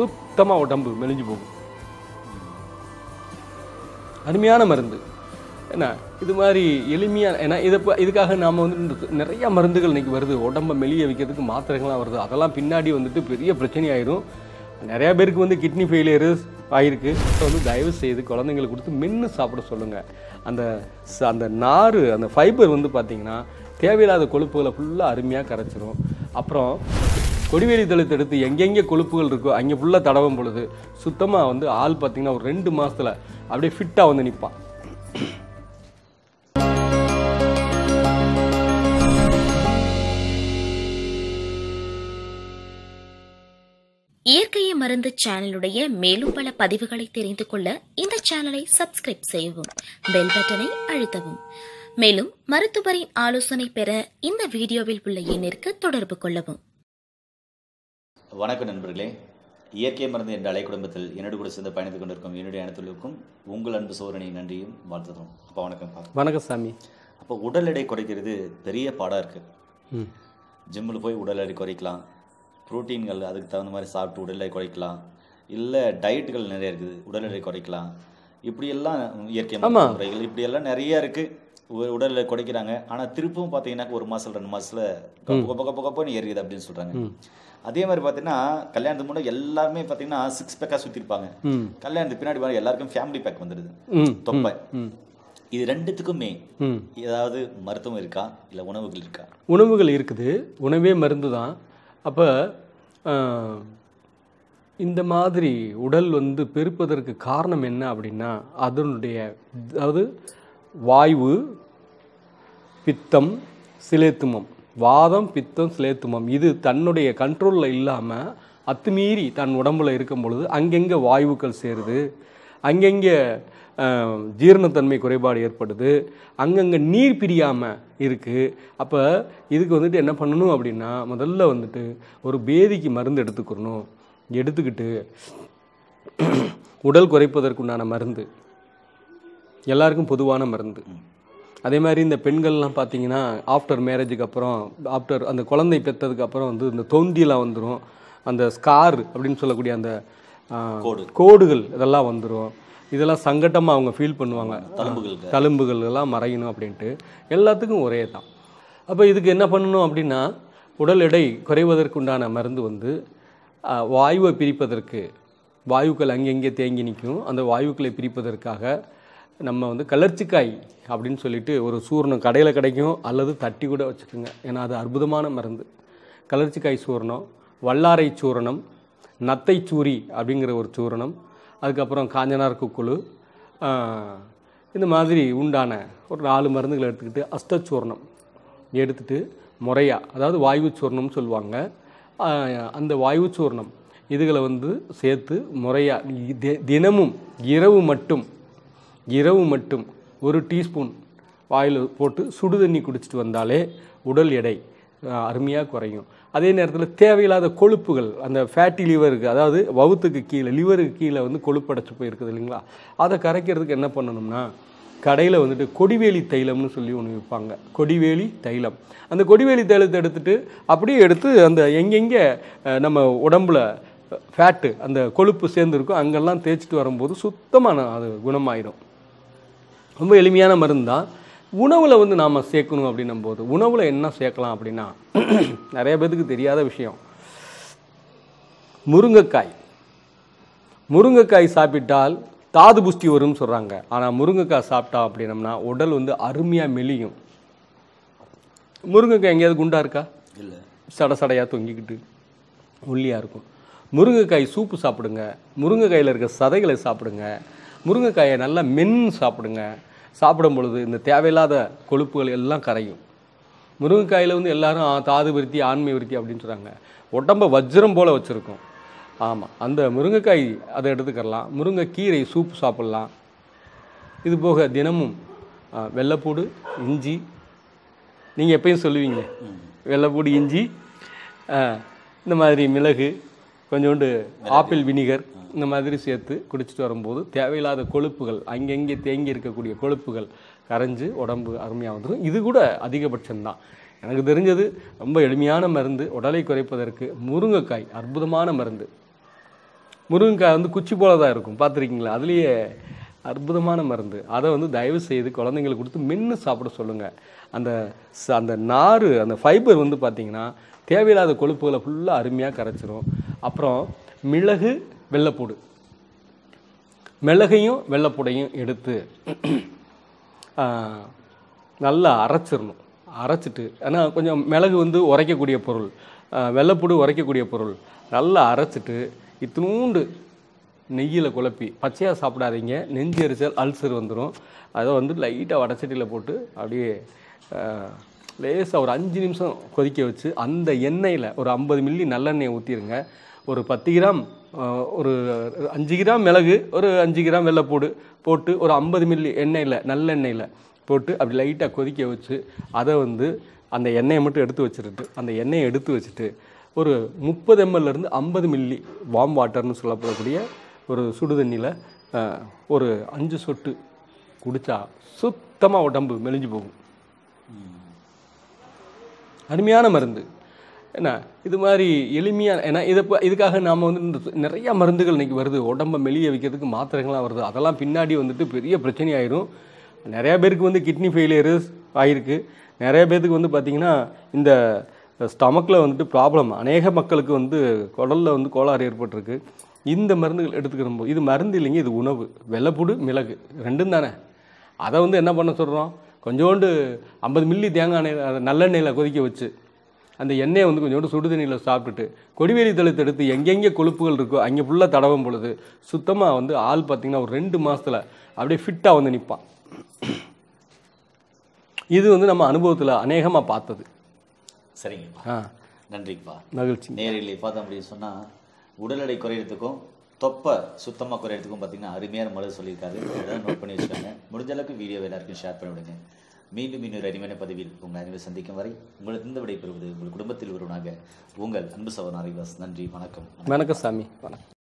So, tama udambu melinju pogu. அருமையான மருந்து. என்ன இது மாதிரி எளிமையான ஏன்னா இதுக்காக நாம வந்து நிறைய மருந்துகள் இன்னைக்கு வருது. உடம்ப மெலிய வைக்கிறதுக்கு மாத்திரைகளா வருது. அதெல்லாம் பின்னாடி வந்துட்டு பெரிய பிரச்சனை ஆயிரும். நிறைய பேருக்கு வந்து கிட்னி ஃபெயிலியர் ஆயிருக்கு. சோ வந்து தயவு செய்து குழந்தைகளுக்கு கொடுத்து மென்னு சாப்பிட சொல்லுங்க. அந்த அந்த நாறு அந்த ஃபைபர் வந்து பாத்தீங்கன்னா தேவையில்லாத கொழுப்புகளை ஃபுல்லா அருமையா கரைச்சிரும். அப்புறம் कोड़वेली तलते एंगे कोलुप्पुकल अंगे फुल्ला तडवुम पोलुदु सुत्तमा वंदु आल पात्तींगना ओरु 2 मासत्तुल अप्पडिये फिट्टा वंदु निप्पान iyarkaiye marundhu channel உடைய மேலும் பல பதிவுகளை தெரிந்து கொள்ள இந்த சேனலை சப்ஸ்கிரைப் செய்யவும் பெல் பட்டனை அழுத்தவும் மேலும் மருத்துவரின் ஆலோசனை பெற இந்த வீடியோவில் உள்ள எண்ணிற்கு தொடர்பு கொள்ளவும் வணக்கம் நண்பர்களே இயற்கை மருந்து என்ற அலைக்குடும்பத்தில் என்னோடு கூட சேர்ந்து பயணித்து கொண்டிருக்கும் என்னுடைய அனைத்துலக்கும் உங்கள் அன்பு சோதனை நன்றியும் வாழ்த்துறோம். அப்போ வணக்கம் வணக்கம் சாமி. அப்போ உடல் எடை குறைக்கிறது பெரிய பாடா இருக்குது. ஜிம்மில் போய் உடல் எடை குறைக்கலாம், புரோட்டீன்கள் அதுக்கு தகுந்த மாதிரி சாப்பிட்டு உடல் எடை குறைக்கலாம், இல்லை டயட்டுகள் நிறைய இருக்குது உடல் எடை குறைக்கலாம், இப்படியெல்லாம் இயற்கை மருந்து முறைகள் இப்படியெல்லாம் நிறைய இருக்குது. உடல் எடை குறைக்கிறாங்க, ஆனால் திருப்பவும் பார்த்தீங்கன்னாக்க ஒரு மாதம் 2 மாதத்தில் கப்பன்னு ஏறிக்குது அப்படின்னு சொல்கிறாங்க. அதே மாதிரி பார்த்தீங்கன்னா கல்யாணத்துக்கு முன்னாடி எல்லாருமே பார்த்தீங்கன்னா 6 பேக்காக சுற்றிருப்பாங்க. கல்யாணத்துக்கு பின்னாடி பாருங்க எல்லாருக்கும் ஃபேமிலி பேக் வந்துடுது, தொப்பை. இது ரெண்டுத்துக்குமே ஏதாவது மருத்துவம் இருக்கா இல்லை உணவுகள் இருக்கா? உணவுகள் இருக்குது, உணவே மருந்து தான். அப்போ இந்த மாதிரி உடல் வந்து பெருப்பதற்கு காரணம் என்ன அப்படின்னா அதனுடைய அதாவது வாயு பித்தம் சிலேத்துமம் வாதம் பித்தம் சிலேத்துமம் இது தன்னுடைய கண்ட்ரோலில் இல்லாமல் அத்துமீறி தன் உடம்பில் இருக்கும் பொழுது அங்கங்கே வாயுக்கள் சேருது, அங்கங்கே ஜீரணத்தன்மை குறைபாடு ஏற்படுது, அங்கங்கே நீர் பிரியாமல் இருக்குது. அப்போ இதுக்கு வந்துட்டு என்ன பண்ணணும் அப்படின்னா முதல்ல வந்துட்டு ஒரு பேதிக்கு மருந்து எடுத்துக்கணும். எடுத்துக்கிட்டு உடல் குறைப்பதற்குண்டான மருந்து எல்லாருக்கும் பொதுவான மருந்து. அதே மாதிரி இந்த பெண்கள்லாம் பார்த்தீங்கன்னா ஆஃப்டர் மேரேஜுக்கு அப்புறம் ஆஃப்டர் அந்த குழந்தை பெற்றதுக்கப்புறம் வந்து இந்த தோண்டியெலாம் வந்துடும், அந்த ஸ்கார் அப்படின்னு சொல்லக்கூடிய அந்த கோடுகள் இதெல்லாம் வந்துடும். இதெல்லாம் சங்கட்டமாக அவங்க ஃபீல் பண்ணுவாங்க, தழும்புகள் எல்லாம் மறையணும் அப்படின்ட்டு. எல்லாத்துக்கும் ஒரே தான். அப்போ இதுக்கு என்ன பண்ணணும் அப்படின்னா உடல் எடை குறைவதற்குண்டான மருந்து வந்து வாயுவை பிரிப்பதற்கு வாயுக்கள் அங்கெங்கே தேங்கி நிற்கும் அந்த வாயுக்களை பிரிப்பதற்காக நம்ம வந்து கலர்ச்சிக்காய் அப்படின்னு சொல்லிட்டு ஒரு சூர்ணம் கடையில் கிடைக்கும், அல்லது தட்டி கூட வச்சுக்கோங்க. ஏன்னா அது அற்புதமான மருந்து. கலர்ச்சிக்காய் சூர்ணம், வல்லாரை சூரணம், நத்தை சூரி அப்படிங்கிற ஒரு சூரணம், அதுக்கப்புறம் காஞ்சனார் குக்குழு, இந்த மாதிரி உண்டான ஒரு 4 மருந்துகளை எடுத்துக்கிட்டு அஷ்டச்சூர்ணம் எடுத்துகிட்டு முறையாக அதாவது வாயு சூர்ணம்னு சொல்லுவாங்க அந்த வாயு சூர்ணம் இதுகளை வந்து சேர்த்து முறையாக தினமும் இரவு மட்டும் 1 டீஸ்பூன் வாயில் போட்டு சுடு தண்ணி குடிச்சிட்டு வந்தாலே உடல் எடை அருமையாக குறையும். அதே நேரத்தில் தேவையில்லாத கொழுப்புகள் அந்த ஃபேட்டி லிவருக்கு அதாவது வவுத்துக்கு கீழே லிவருக்கு கீழே வந்து கொழுப்படைச்சி போயிருக்குது இல்லைங்களா, அதை கரைக்கிறதுக்கு என்ன பண்ணணும்னா கடையில் வந்துட்டு கொடிவேலி தைலம்னு சொல்லி ஒன்று விற்பாங்க, கொடிவேலி தைலம். அந்த கொடிவேலி தைலத்தை எடுத்துகிட்டு அப்படியே எடுத்து அந்த எங்கெங்கே நம்ம உடம்புல ஃபேட்டு அந்த கொழுப்பு சேர்ந்துருக்கும் அங்கெல்லாம் தேய்ச்சிட்டு வரும்போது சுத்தமான அது குணமாயிடும். ரொம்ப எளிமையான மருந்து தான். உணவில் வந்து நாம் சேர்க்கணும் அப்படின்னும் போது உணவில் என்ன சேர்க்கலாம் அப்படின்னா நிறைய பேருக்கு தெரியாத விஷயம் முருங்கைக்காய். முருங்கைக்காய் சாப்பிட்டால் தாது புஷ்டி வரும்னு சொல்கிறாங்க, ஆனால் முருங்கைக்காய் சாப்பிட்டா அப்படின்னம்னா உடல் வந்து அருமையாக மெலியும். முருங்கைக்காய் எங்கேயாவது குண்டா இருக்கா? இல்லை, சட சடையாக தொங்கிக்கிட்டு ஒல்லியாக இருக்கும். முருங்கைக்காய் சூப்பு சாப்பிடுங்க, முருங்கைக்காயில் இருக்க சதைகளை சாப்பிடுங்க, முருங்கைக்காயை நல்லா மென்று சாப்பிடுங்க. சாப்பிடும் பொழுது இந்த தேவையில்லாத கொழுப்புகள் எல்லாம் கரையும். முருங்கைக்காயில் வந்து எல்லோரும் தாது விருத்தி ஆண்மை விருத்தி அப்படின்னு சொல்கிறாங்க, உடம்பை வஜ்ரம் போல் வச்சுருக்கும். ஆமாம், அந்த முருங்கைக்காய் அதை எடுத்துக்கலாம். முருங்கைக்கீரை சூப்பு சாப்பிட்லாம். இது போக தினமும் வெள்ளைப்பூடு இஞ்சி, நீங்கள் எப்பயும் சொல்லுவீங்க வெள்ளைப்பூடு இஞ்சி, இந்த மாதிரி மிளகு கொஞ்சோண்டு ஆப்பிள் வினிகர் இந்த மாதிரி சேர்த்து குடிச்சிட்டு வரும்போது தேவையில்லாத கொழுப்புகள் அங்கங்கே தேங்கி இருக்கக்கூடிய கொழுப்புகள் கரைஞ்சி உடம்பு அருமையாக வந்துடும். இது கூட அதிகபட்சம்தான் எனக்கு தெரிஞ்சது. ரொம்ப எளிமையான மருந்து உடலை குறைப்பதற்கு முருங்கைக்காய் அற்புதமான மருந்து. முருங்கைக்காய் வந்து குச்சி போல தான் இருக்கும் பார்த்திருக்கீங்களா. அதுலேயே அற்புதமான மருந்து. அதை வந்து தயவு செய்து குழந்தைங்களுக்கு கொடுத்து மென்று சாப்பிட சொல்லுங்கள். அந்த அந்த நார் அந்த ஃபைபர் வந்து பார்த்திங்கன்னா தேவையில்லாத கொழுப்புகளை ஃபுல்லாக அருமையாக கரைச்சிரும். அப்புறம் மிளகு வெள்ளைப்பூடு, மிளகையும் வெள்ளைப்பூடையும் எடுத்து நல்லா அரைச்சிடணும். அரைச்சிட்டு, ஆனால் கொஞ்சம் மிளகு வந்து உரைக்கக்கூடிய பொருள், வெள்ளைப்பூடு உரைக்கக்கூடிய பொருள், நல்லா அரைச்சிட்டு இத்தினூண்டு நெய்யில் குழப்பி பச்சையாக சாப்பிடாதீங்க, நெஞ்செரிச்சல் அல்சர் வந்துடும். அதை வந்து லைட்டாக வடச்சட்டியில் போட்டு அப்படியே லேசாக ஒரு 5 நிமிஷம் கொதிக்க வச்சு அந்த எண்ணெயில் ஒரு 50 மில்லி நல்லெண்ணெயை ஊற்றிடுங்க. ஒரு 10 கிராம் ஒரு 5 கிராம் மிளகு, ஒரு 5 கிராம் வெள்ளைப்பூடு போட்டு ஒரு 50 மில்லி எண்ணெயில் நல்லெண்ணெயில் போட்டு அப்படி லைட்டாக கொதிக்க வச்சு அதை வந்து அந்த எண்ணெயை மட்டும் எடுத்து வச்சுட்டு ஒரு 30 ml-லேருந்து 50 மில்லி வார்ம் வாட்டர்னு சொல்லப்படக்கூடிய ஒரு சுடு தண்ணியில் ஒரு 5 சொட்டு குடித்தா சுத்தமாக உடம்பு மெலிஞ்சு போகும். அருமையான மருந்து என்ன இது மாதிரி எளிமையான. ஏன்னா இதுக்காக நாம் வந்து இந்த நிறையா மருந்துகள் இன்றைக்கி வருது, உடம்பை மெலிய வைக்கிறதுக்கு மாத்திரைகள்லாம் வருது. அதெல்லாம் பின்னாடி வந்துட்டு பெரிய பிரச்சனை ஆயிரும். நிறையா பேருக்கு வந்து கிட்னி ஃபெயிலியரு ஆகிருக்கு, நிறைய பேருக்கு வந்து பார்த்திங்கன்னா இந்த ஸ்டமக்கில் வந்துட்டு ப்ராப்ளம், அநேக மக்களுக்கு வந்து குடலில் வந்து கோளாறு ஏற்பட்டிருக்கு. இந்த மருந்துகள் எடுத்துக்கிற போது, இது மருந்து இல்லைங்க, இது உணவு. வெள்ளைப்பூடு மிளகு ரெண்டும் தானே, அதை வந்து என்ன பண்ண சொல்கிறோம், கொஞ்சோண்டு 50 மில்லி தேங்காய் எண்ணெய் நல்லெண்ணெயில் கொதிக்க வச்சு அந்த எண்ணெயை வந்து கொஞ்சோண்டு சுடுதண்ணியில் சாப்பிட்டுட்டு கொடிவேரி தளத்தை எடுத்து எங்கெங்கே கொழுப்புகள் இருக்கோ அங்கே ஃபுல்லாக தடவும் பொழுது சுத்தமாக வந்து ஆள் பார்த்திங்கன்னா ஒரு 2 மாதத்தில் அப்படியே ஃபிட்டாக வந்து நிற்பான். இது வந்து நம்ம அனுபவத்தில் அநேகமாக பார்த்தது. சரிங்கப்பா, நன்றிப்பா, மகிழ்ச்சி. நேரில் பார்த்தோம் அப்படின்னு சொன்னால் உடல் எடை குறையிறதுக்கும் தொப்பை சுத்தமாக குறையிறதுக்கும் பார்த்திங்கன்னா அருமையான மருந்து சொல்லியிருக்காரு. இதெல்லாம் நோட் பண்ணி வச்சுக்காங்க. முடிஞ்ச அளவுக்கு வீடியோவை எல்லாருக்கும் ஷேர் பண்ணி விடுங்க. மீண்டும் இன்னொரு அருமையான பதிவில் உங்களை அனைவரும் சந்திக்கும் வரை உங்களுக்கு இந்த விடை பெறுவது உங்கள் குடும்பத்தில் ஒருவனாக உங்கள் அன்பு சகோதரன் அறிவாஸ். நன்றி, வணக்கம். வணக்கம் சாமி, வணக்கம்.